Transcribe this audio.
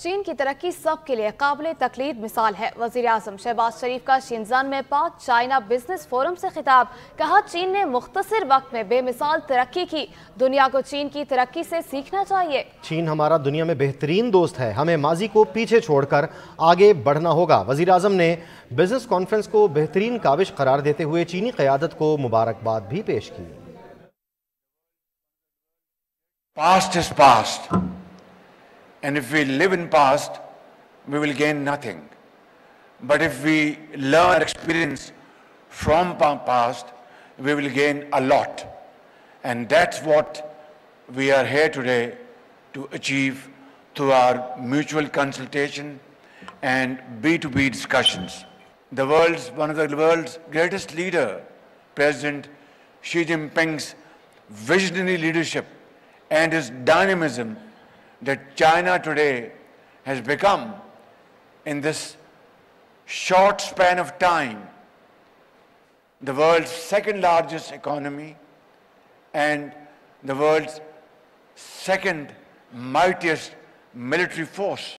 चीन की तरक्की सबके लिए काबिल तकलीद मिसाल है। वजीर आजम शहबाज शरीफ का शिनजान में पाक चाइना बिजनेस फोरम से खिताब। कहा, चीन ने मुख्तसर वक्त में बेमिसाल तरक्की की, दुनिया को चीन की तरक्की से सीखना चाहिए। चीन हमारा दुनिया में बेहतरीन दोस्त है, हमें माजी को पीछे छोड़कर आगे बढ़ना होगा। वजीर आजम ने बिजनेस कॉन्फ्रेंस को बेहतरीन काविश करार देते हुए चीनी क़यादत को मुबारकबाद भी पेश की। Past is past, and if we live in past, we will gain nothing. But if we learn experience from past, we will gain a lot. And that's what we are here today to achieve through our mutual consultation and B2B discussions. The world's one of the world's greatest leader, President Xi Jinping's visionary leadership and his dynamism that China today has become in this short span of time the world's second largest economy and the world's second mightiest military force.